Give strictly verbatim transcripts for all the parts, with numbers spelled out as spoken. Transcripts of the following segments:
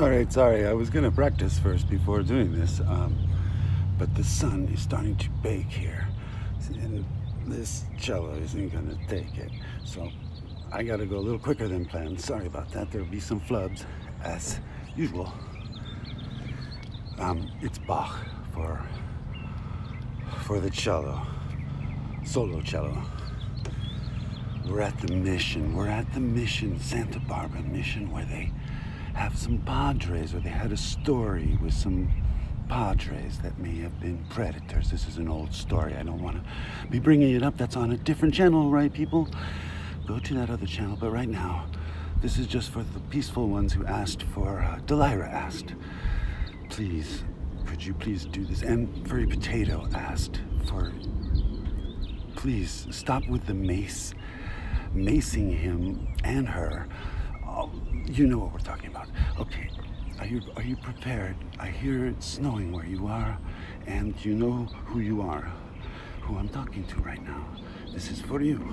All right, sorry, I was gonna practice first before doing this, um, but the sun is starting to bake here, and this cello isn't gonna take it, so I gotta go a little quicker than planned. Sorry about that, there'll be some flubs, as usual. Um, it's Bach for, for the cello, solo cello. We're at the mission, we're at the mission, Santa Barbara mission, where they have some padres, where they had a story with some padres that may have been predators. This is an old story, I don't want to be bringing it up. That's on a different channel, right, people? Go to that other channel, but right now, this is just for the peaceful ones who asked for, uh, Delira asked, please, could you please do this? And Furry Potato asked for, please, stop with the mace, macing him and her. Oh, you know what we're talking about. Okay, are you, are you prepared? I hear it's snowing where you are, and you know who you are, who I'm talking to right now. This is for you.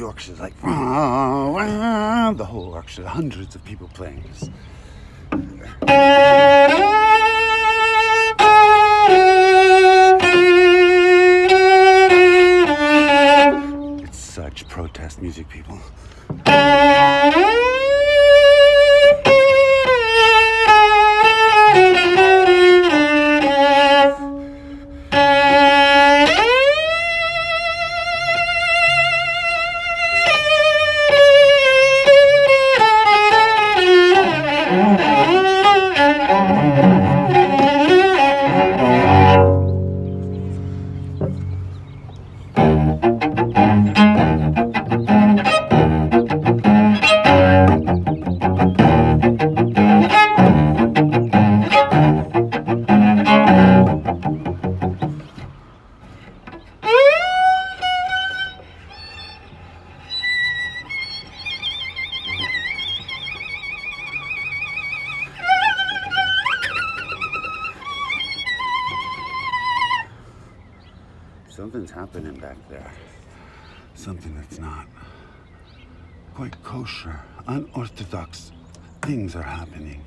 Orchestra's like wah, wah, the whole orchestra, hundreds of people playing this. It's such protest music, people. Thank you. Something's happening back there. Something that's not quite kosher. Unorthodox things are happening.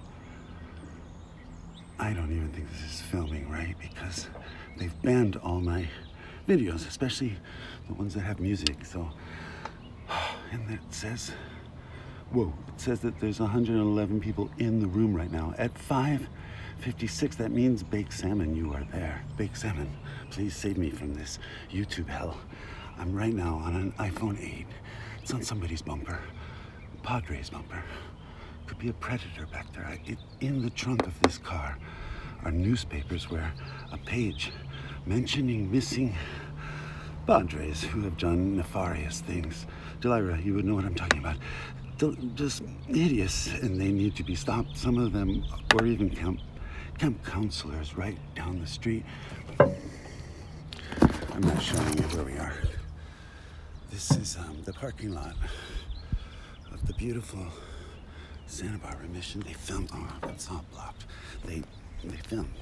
I don't even think this is filming right because they've banned all my videos, especially the ones that have music. So, and it says, whoa, it says that there's one hundred eleven people in the room right now at five fifty-six. That means baked salmon, you are there. Baked salmon, please save me from this YouTube hell. I'm right now on an iPhone eight. It's on somebody's bumper. Padre's bumper. Could be a predator back there. I, it, in the trunk of this car are newspapers where a page mentioning missing Padres who have done nefarious things. Delira, you would know what I'm talking about. Del just hideous, and they need to be stopped. Some of them were even camp, camp counselors right down the street. I'm not showing you where we are. This is um, the parking lot of the beautiful Santa Barbara mission. They filmed, oh, that's not blocked. They, they filmed.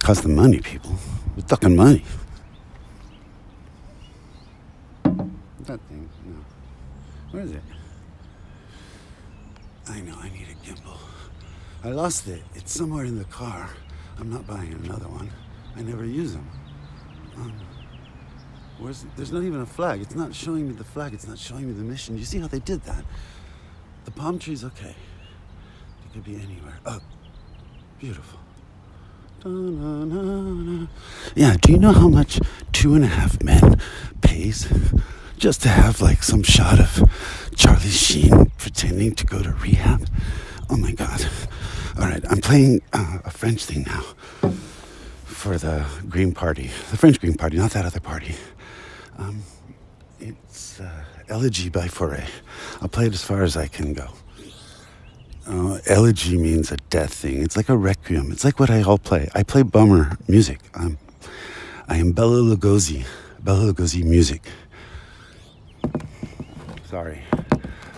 Cost them money, people. We're talking money. That thing, no. Where is it? I know, I need a gimbal. I lost it. It's somewhere in the car. I'm not buying another one. I never use them. Um, where's, there's not even a flag. It's not showing me the flag. It's not showing me the mission. You see how they did that? The palm tree's okay. They could be anywhere. Oh, beautiful. Da, na, na, na. Yeah, do you know how much Two and a Half Men pays just to have like some shot of Charlie Sheen pretending to go to rehab? Oh my God. All right, I'm playing uh, a French thing now for the Green Party. The French Green Party, not that other party. Um, it's uh, Elegy by Fauré. I'll play it as far as I can go. Uh, elegy means a death thing. It's like a requiem. It's like what I all play. I play bummer music. Um, I am Bela Lugosi. Bela Lugosi music. Sorry.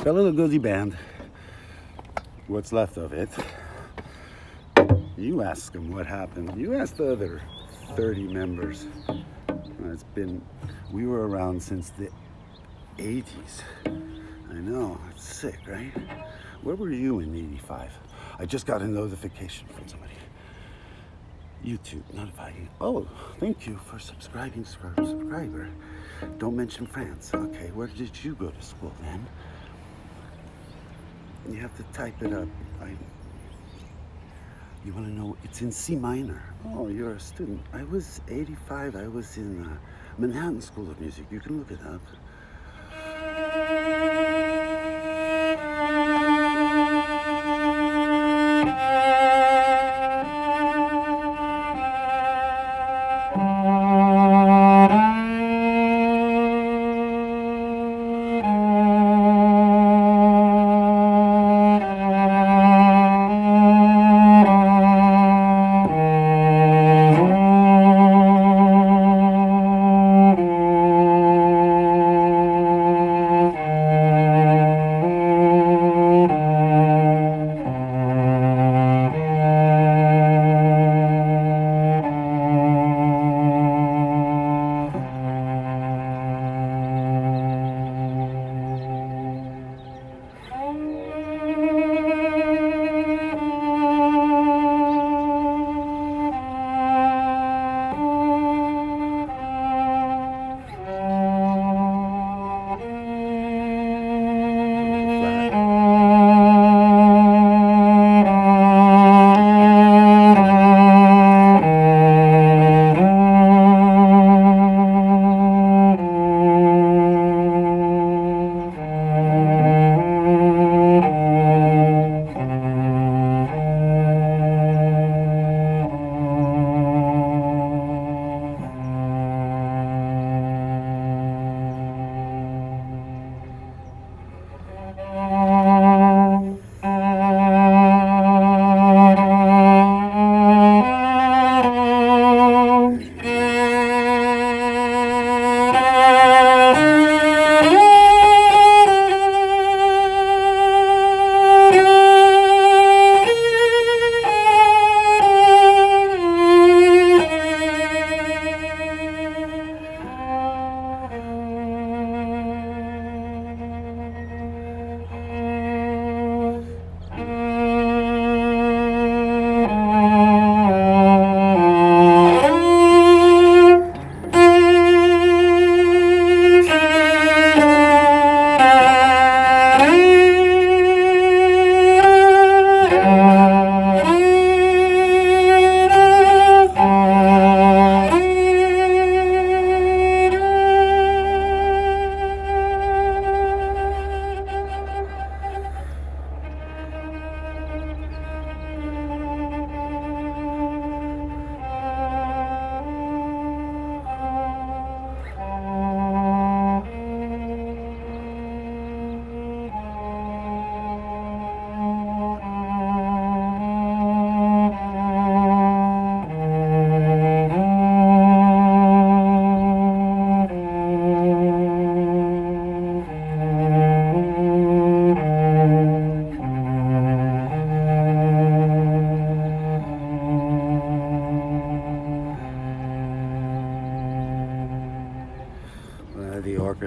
Bela Lugosi band. What's left of it. You ask them what happened. You ask the other thirty members. It's been, we were around since the eighties. I know, it's sick, right? Where were you in eighty-five? I just got a notification from somebody. YouTube notifying. Oh, thank you for subscribing, subscriber. Don't mention France. Okay, where did you go to school then? You have to type it up. I, You want to know, it's in C minor. Oh, you're a student. I was eighty-five, I was in uh, Manhattan School of Music. You can look it up.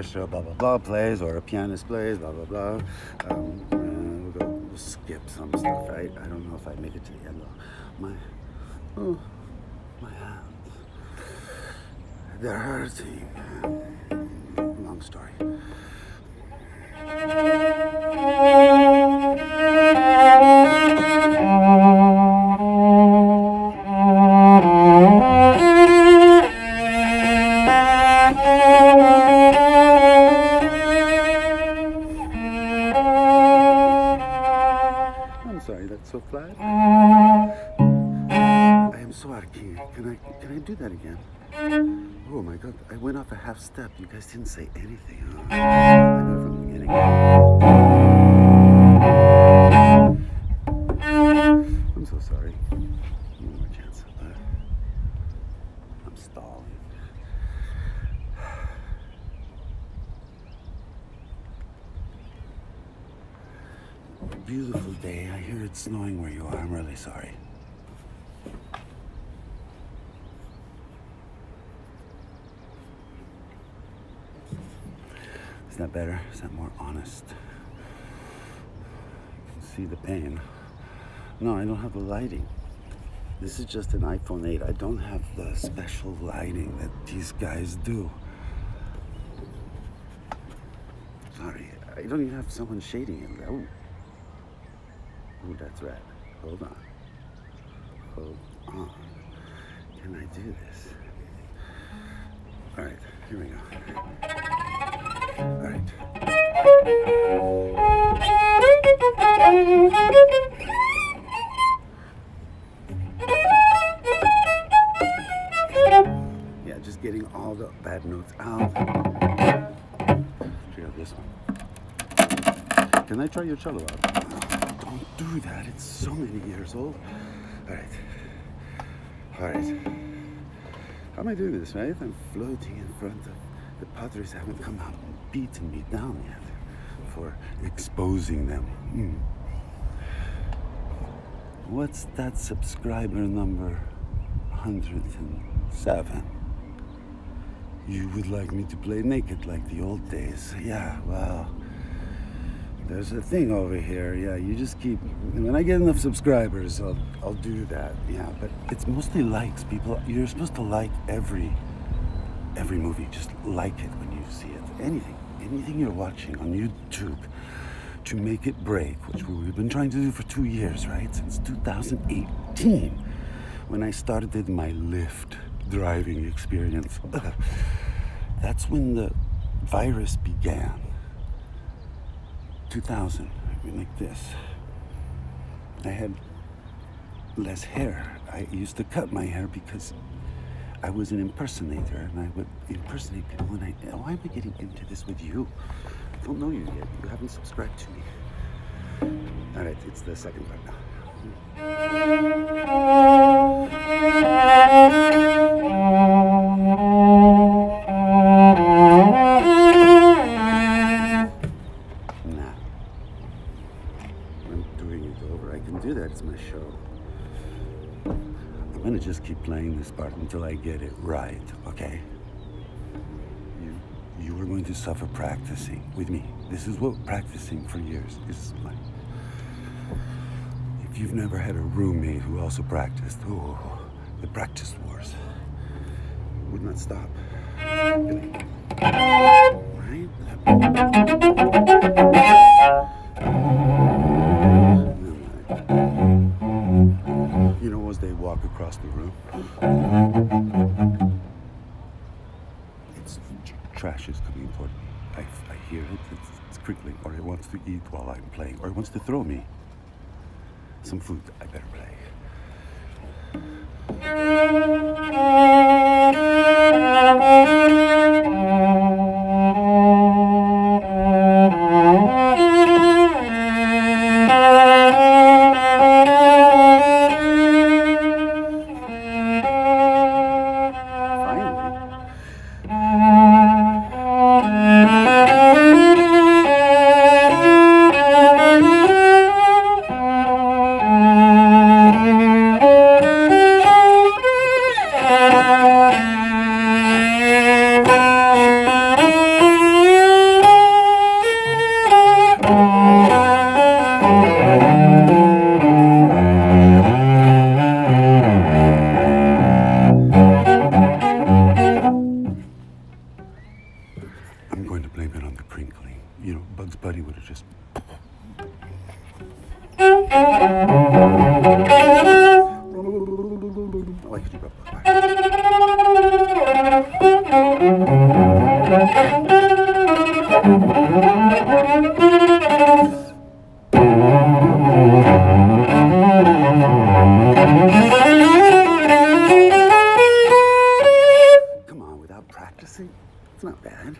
orchestra, blah, blah, blah, plays, or a pianist plays, blah, blah, blah. Um, uh, we'll go we'll skip some stuff, right? I don't know if I make it to the end though. My, oh, my hands. They're hurting. Long story. So flat. I am so archaic. Can I can I do that again? Oh my God! I went off a half step. You guys didn't say anything. Huh? I know from the beginning. I'm so sorry. One more chance at that. I'm stalling. Beautiful day. I hear it's snowing where you are. I'm really sorry. Is that better? Is that more honest? You can see the pain. No, I don't have the lighting. This is just an iPhone eight. I don't have the special lighting that these guys do. Sorry. I don't even have someone shading in there. Ooh. Oh, that's right. Hold on. Hold on. Can I do this? All right, here we go. All right. Yeah, just getting all the bad notes out. Check out this one. Can I try your cello out? Don't do that, it's so many years old. All right, all right. How am I doing this, right? I'm floating in front of the Padres. Haven't come out and beaten me down yet for exposing them. Mm. What's that subscriber number one hundred seven? You would like me to play naked like the old days? Yeah, well. There's a thing over here, yeah, you just keep, when I get enough subscribers, I'll, I'll do that, yeah, but it's mostly likes, people. You're supposed to like every, every movie, just like it when you see it, anything, anything you're watching on YouTube, to make it break, which we've been trying to do for two years, right, since two thousand eighteen, when I started my Lyft driving experience. That's when the virus began. two thousand, I mean, like this. I had less hair. I used to cut my hair because I was an impersonator and I would impersonate people and I, why am I getting into this with you? I don't know you yet. You haven't subscribed to me. All right, it's the second part now. That's my show. I'm gonna just keep playing this part until I get it right, okay? You, you are going to suffer practicing with me. This is what practicing for years is like. If you've never had a roommate who also practiced, oh, the practice wars would not stop. Right? They walk across the room. It's trash is coming toward me. I, I hear it. It's, it's crickling, or it wants to eat while I'm playing, or it wants to throw me some food. I better play. YouTube. Come on, without practicing, it's not bad.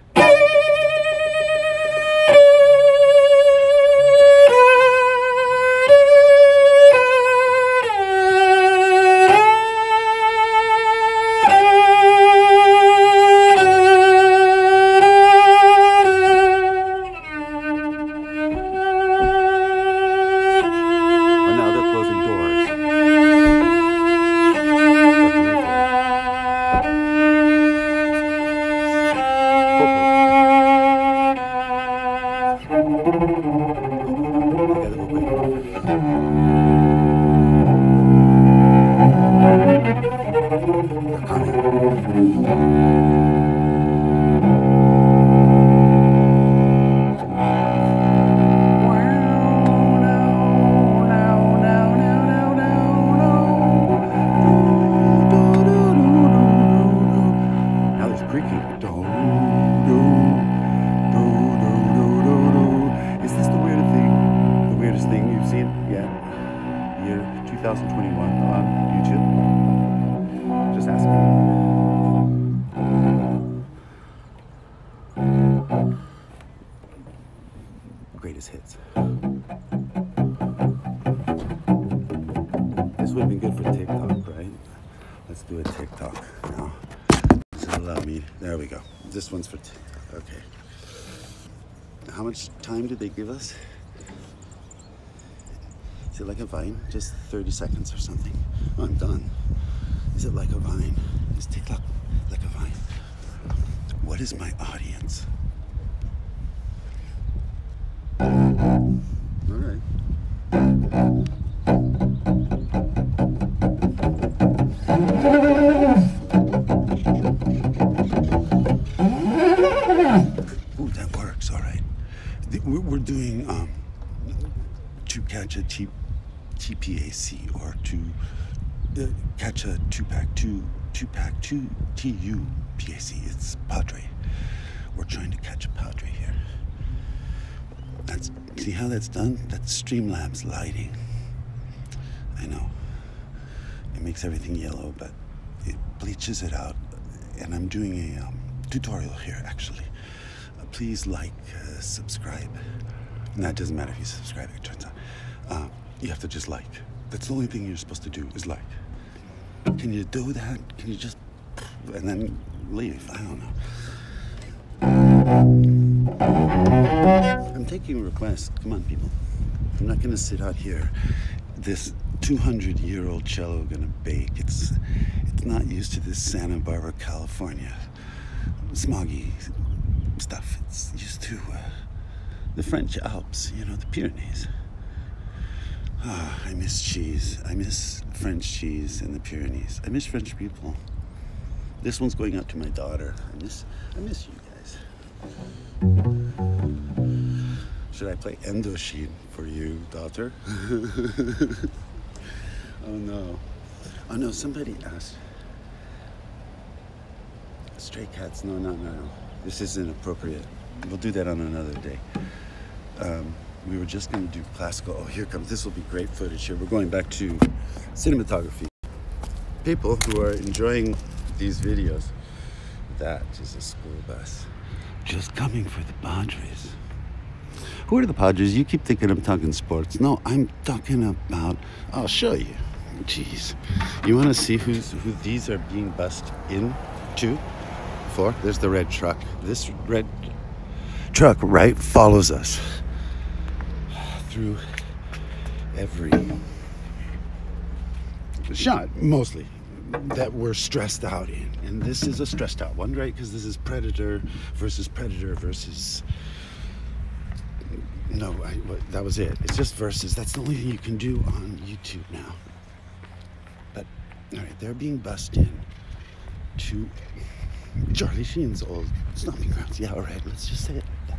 This one's for TikTok, okay. How much time did they give us? Is it like a vine? Just thirty seconds or something. Oh, I'm done. Is it like a vine? Is TikTok like a vine? What is my audience? All right. A T, TPAC or to uh, catch a two-pack, two, two-pack, two, two T U P A C. It's Padre. We're trying to catch a Padre here. That's, see how that's done? That's Streamlabs lighting. I know. It makes everything yellow, but it bleaches it out. And I'm doing a um, tutorial here, actually. Uh, please like, uh, subscribe. And that doesn't matter if you subscribe, it turns out. Uh, you have to just like. That's the only thing you're supposed to do is like. Can you do that? Can you just and then leave? I don't know. I'm taking requests. Come on, people. I'm not gonna sit out here. This two hundred year old cello gonna bake. It's it's not used to this Santa Barbara, California smoggy stuff. It's used to uh, the French Alps. You know, the Pyrenees. Oh, I miss cheese. I miss French cheese in the Pyrenees. I miss French people. This one's going out to my daughter. I miss, I miss you guys. Should I play Indochine for you, daughter? Oh no. Oh no, somebody asked. Stray Cats, no, no, no, no. This isn't appropriate. We'll do that on another day. Um, We were just going to do classical. Oh, here comes. This will be great footage here. We're going back to cinematography. People who are enjoying these videos. That is a school bus. Just coming for the Padres. Who are the Padres? You keep thinking I'm talking sports. No, I'm talking about... I'll show you. Jeez. You want to see who's, who these are being bussed in to? For? There's the red truck. This red truck, right, follows us. Through every shot, mostly, that we're stressed out in. And this is a stressed out one, right? Because this is predator versus predator versus... No, I, that was it. It's just versus. That's the only thing you can do on YouTube now. But, all right, they're being bussed in to Charlie Sheen's old stomping grounds. Yeah, all right, let's just say it like that.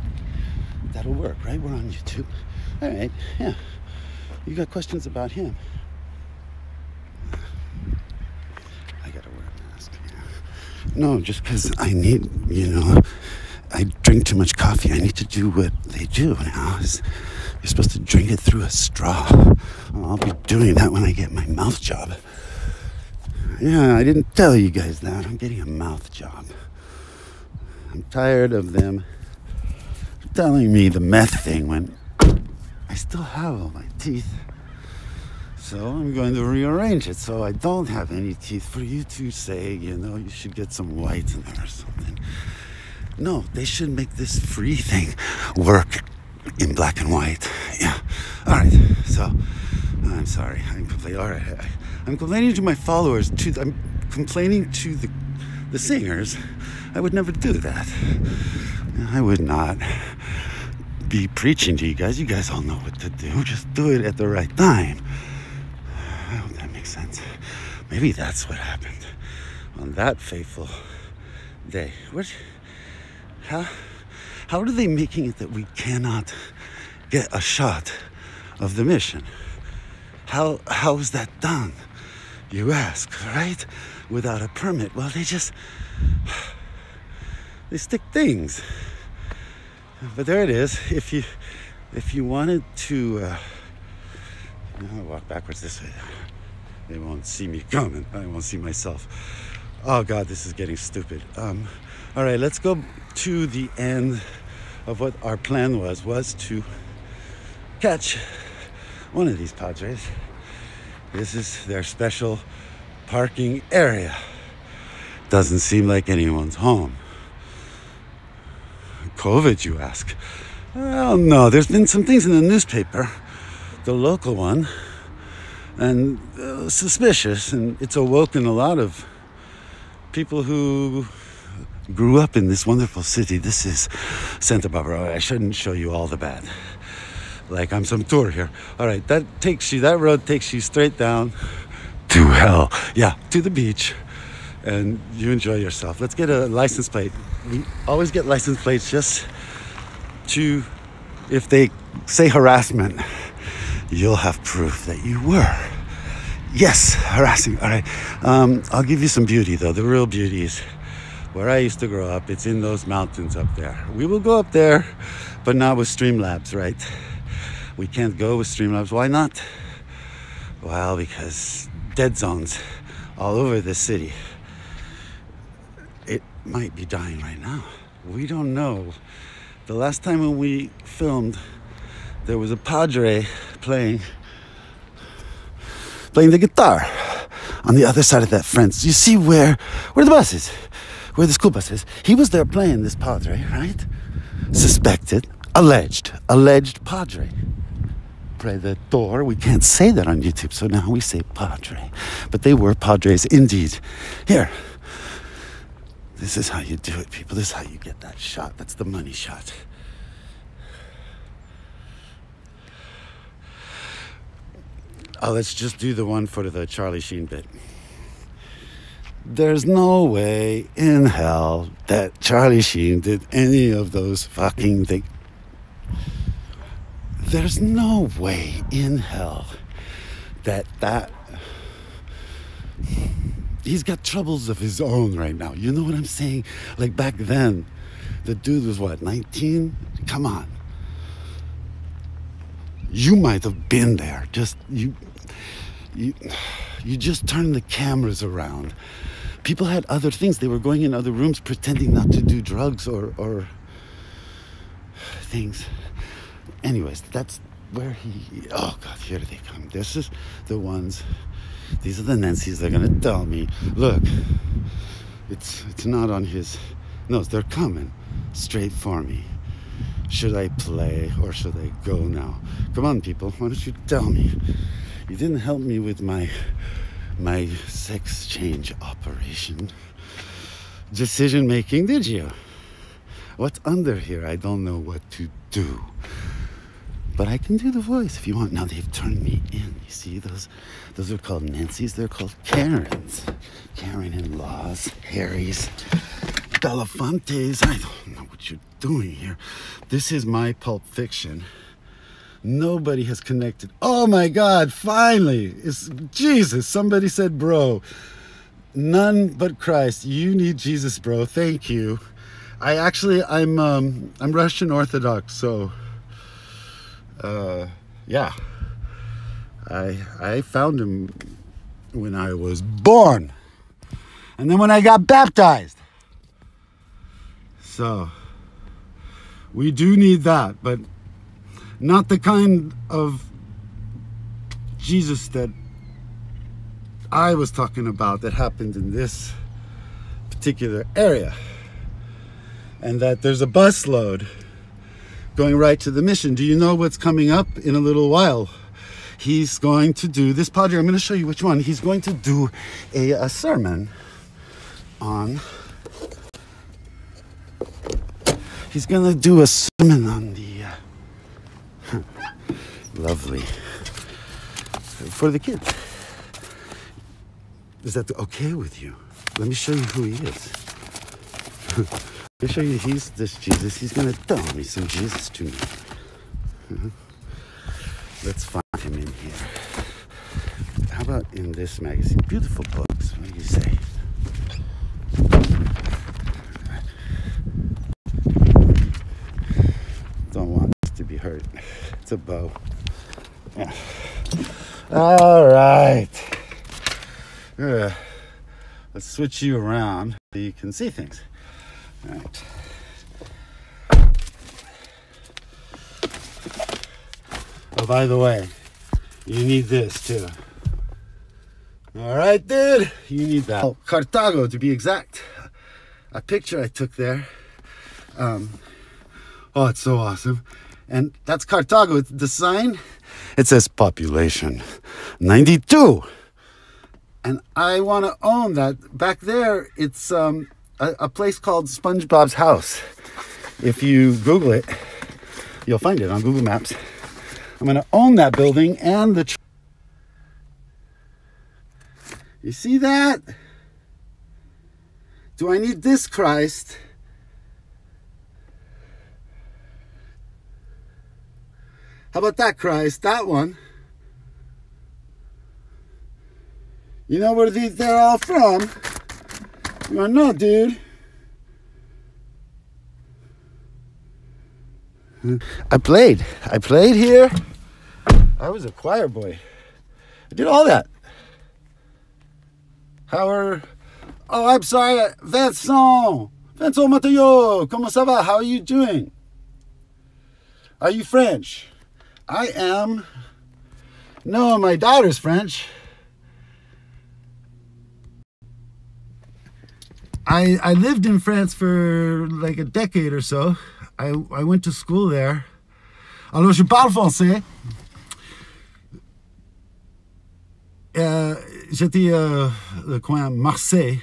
That'll work, right? We're on YouTube. All right, yeah. You got questions about him? No, just because I need, you know, I drink too much coffee. I need to do what they do now. Is you're supposed to drink it through a straw. Well, I'll be doing that when I get my mouth job. Yeah, I didn't tell you guys that. I'm getting a mouth job. I'm tired of them telling me the meth thing when I still have all my teeth. So I'm going to rearrange it so I don't have any teeth for you to say, you know, you should get some whites in there or something. No, they should make this free thing work in black and white. Yeah. All right. So I'm sorry. I'm complaining. All right. I, I'm complaining to my followers. To I'm complaining to the the singers. I would never do that. I would not be preaching to you guys. You guys all know what to do. Just do it at the right time. I hope that makes sense. Maybe that's what happened on that fateful day. What? How? How are they making it that we cannot get a shot of the mission? How? How is that done? You ask, right? Without a permit. Well, they just they stick things. But there it is. If you, if you wanted to. Uh, I'll walk backwards this way. They won't see me coming. I won't see myself. Oh God, this is getting stupid. Um, all right, let's go to the end of what our plan was, was to catch one of these Padres. This is their special parking area. Doesn't seem like anyone's home. COVID, you ask? Well, no, there's been some things in the newspaper. The local one, and uh, suspicious, and it's awoken a lot of people who grew up in this wonderful city. This is Santa Barbara. I shouldn't show you all the bad, like I'm some tour here. All right, that takes you, that road takes you straight down to hell. Yeah, to the beach, and you enjoy yourself. Let's get a license plate. We always get license plates just to, if they say harassment, you'll have proof that you were. Yes, harassing. All right. Um, I'll give you some beauty, though. The real beauty is where I used to grow up. It's in those mountains up there. We will go up there, but not with Streamlabs, right? We can't go with Streamlabs. Why not? Well, because dead zones all over the city. It might be dying right now. We don't know. The last time when we filmed, there was a Padre playing playing the guitar on the other side of that fence. You see where where the bus is, where the school bus is. He was there playing, this Padre, right? Suspected, alleged, alleged Padre. Predator. We can't say that on YouTube, so now we say Padre. But they were Padres indeed. Here. This is how you do it, people. This is how you get that shot. That's the money shot. Oh, let's just do the one for the Charlie Sheen bit. There's no way in hell that Charlie Sheen did any of those fucking things. There's no way in hell that that... He's got troubles of his own right now. You know what I'm saying? Like back then, the dude was what, nineteen? Come on. You might have been there. Just you, you, you just turned the cameras around. People had other things. They were going in other rooms, pretending not to do drugs or or things. Anyways, that's where he. Oh God, here they come. This is the ones. These are the Nancy's. They're gonna tell me, look, it's it's not on his nose. They're coming straight for me. Should I play or should I go now? Come on, people. Why don't you tell me? You didn't help me with my my sex change operation. Decision making, did you? What's under here? I don't know what to do. But I can do the voice if you want. Now they've turned me in. You see, those those are called Nancy's. They're called Karens. Karen-in-laws, Harry's, Delafonte's. I don't know what you're doing here. This is my Pulp Fiction. Nobody has connected. Oh my God, finally. It's Jesus, somebody said bro. None but Christ. You need Jesus, bro. Thank you. I actually, I'm, um, I'm Russian Orthodox, so, uh, yeah. I, I found him when I was born. And then when I got baptized. So, we do need that, but not the kind of Jesus that I was talking about that happened in this particular area. And that there's a bus load going right to the mission. Do you know what's coming up in a little while? He's going to do this padre. I'm going to show you which one. He's going to do a, a sermon on. He's going to do a sermon on the uh, lovely for the kids. Is that okay with you? Let me show you who he is. Let me show you he's this Jesus. He's going to tell me some Jesus to me. Mm-hmm. Let's find him in here. How about in this magazine? Beautiful books, what do you say? Don't want this to be hurt. It's a bow. Yeah. All right. Uh, let's switch you around so you can see things. All right. Oh, by the way, you need this too. All right, dude, you need that. Oh, Cartago, to be exact. A picture I took there. Um, oh, it's so awesome. And that's Cartago. The sign, it says population ninety-two. And I want to own that. Back there, it's um, a, a place called SpongeBob's House. If you Google it, you'll find it on Google Maps. I'm going to own that building and the... You see that? Do I need this Christ? How about that Christ? That one? You know where these, they're all from? You don't know, dude. I played. I played here. I was a choir boy. I did all that. How are... Oh, I'm sorry. Vincent. Vincent Mateo. Comment ça va? How are you doing? Are you French? I am. No, my daughter's French. I, I lived in France for like a decade or so. I, I went to school there. Alors, je parle français. Uh, J'étais uh, le coin Marseille.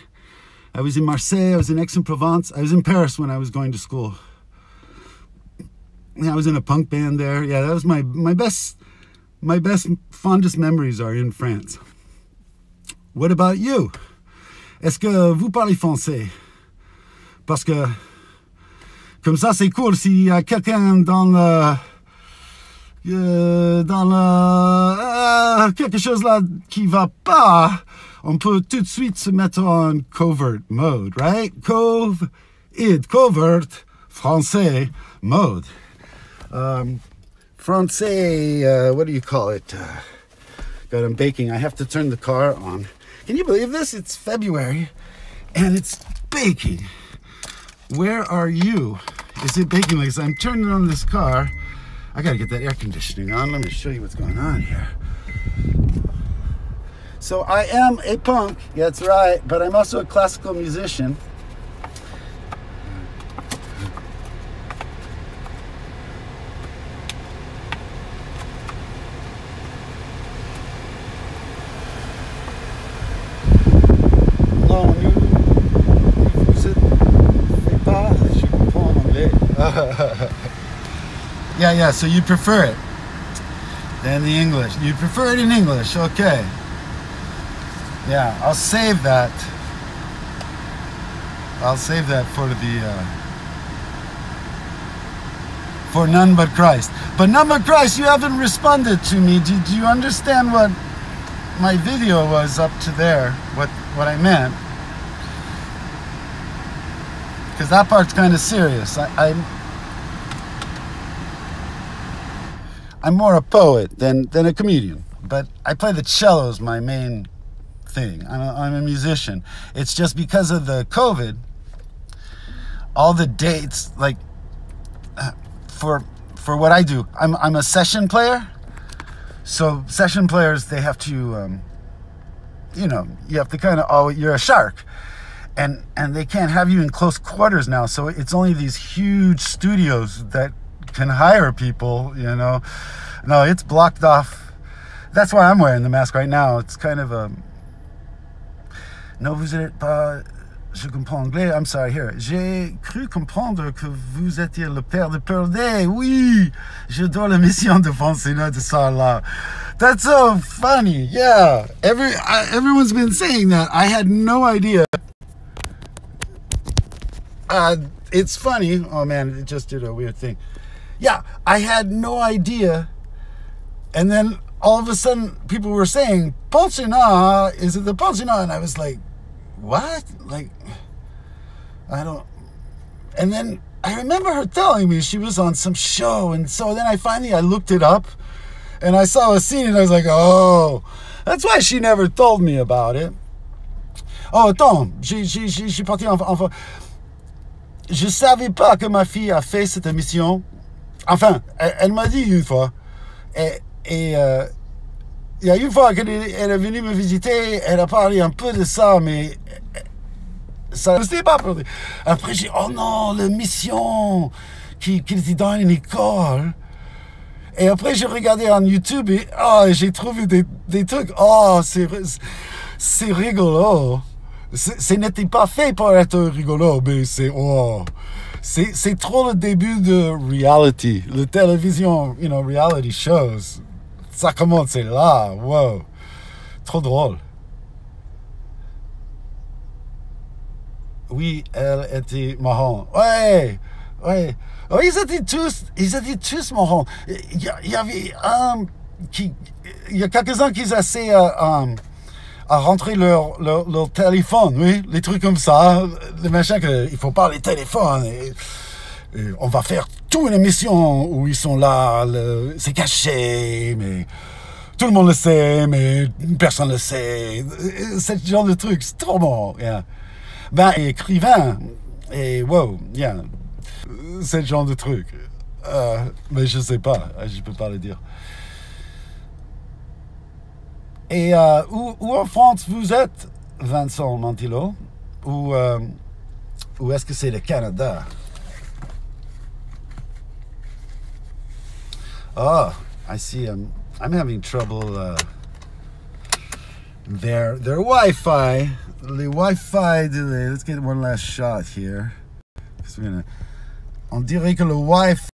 I was in Marseille, I was in Aix-en-Provence. I was in Paris when I was going to school. Yeah, I was in a punk band there. Yeah, that was my, my best, my best, fondest memories are in France. What about you? Est-ce que vous parlez français? Parce que, comme ça, c'est cool. S'il y a quelqu'un dans le, euh, dans le, euh, quelque chose là qui va pas, on peut tout de suite se mettre en covert mode, right? Cove, id, covert, français, mode. Um, français, uh, what do you call it? Uh, God, I'm baking. I have to turn the car on. Can you believe this? It's February and it's baking. Where are you? Is it baking like this? I'm turning on this car. I gotta get that air conditioning on. Let me show you what's going on here. So I am a punk, that's right, but I'm also a classical musician. Yeah, yeah, so you prefer it than the English. You prefer it in English, okay. Yeah, I'll save that. I'll save that for the, uh, for none but Christ. But none but Christ, you haven't responded to me. Did you understand what my video was up to there, what, what I meant. Because that part's kind of serious. I, I'm, I'm more a poet than, than a comedian. But I play the cello is my main thing. I'm a, I'm a musician. It's just because of the COVID, all the dates, like, for for what I do, I'm, I'm a session player. So session players, they have to, um, you know, you have to kind of, oh, you're a shark. And, and they can't have you in close quarters now. So it's only these huge studios that can hire people, you know. No, it's blocked off. That's why I'm wearing the mask right now. It's kind of a... No, vous êtes pas... Je comprends anglais. I'm sorry, here. J'ai cru comprendre que vous étiez le père de Perdé. Oui! J'adore la mission de Francina de Sarlat. That's so funny. Yeah. Every, I, everyone's been saying that. I had no idea. Uh, it's funny. Oh, man, it just did a weird thing. Yeah, I had no idea. And then all of a sudden, people were saying, Ponchina, is it the Ponchina? And I was like, what? Like, I don't... And then I remember her telling me she was on some show. And so then I finally, I looked it up. And I saw a scene, and I was like, oh. That's why she never told me about it. Oh, attends, j'ai, j'ai, j'ai parti en... en Je savais pas que ma fille a fait cette émission. Enfin, elle, elle m'a dit une fois. Et il euh, y a une fois qu'elle est venue me visiter, elle a parlé un peu de ça, mais ça ne s'est pas produit. Après, j'ai dit, oh non, la mission qui, qui était dans une école. Et après, j'ai regardé en YouTube et, oh, et j'ai trouvé des, des trucs. Oh, c'est rigolo. Ce n'était pas fait pour être rigolo, mais c'est oh, c'est trop le début de reality, le télévision, you know, reality shows. Ça commence là, wow, trop drôle. Oui, elle était marrant. Ouais, ouais, oh, ils étaient tous, ils étaient tous marrants. Il y, y avait um, qui, il y a quelques-uns qui essaient à uh, um, à rentrer leur, leur, leur téléphone, oui, les trucs comme ça, les machins qu'il faut pas les téléphones. Et, et on va faire toute une émission où ils sont là, c'est caché, mais tout le monde le sait, mais personne le sait. Ce genre de truc, c'est trop bon. Yeah. Ben, écrivain, et wow, yeah, ce genre de truc. Euh, mais je sais pas, je peux pas le dire. Et euh, où, où en France vous êtes, Vincent Mateo? Ou, euh, ou est-ce que c'est le Canada? Oh, I see. I'm, I'm having trouble. Uh, their, their Wi-Fi. Les Wi-Fi delay. Let's get one last shot here. Gonna, on dirait que le Wi-Fi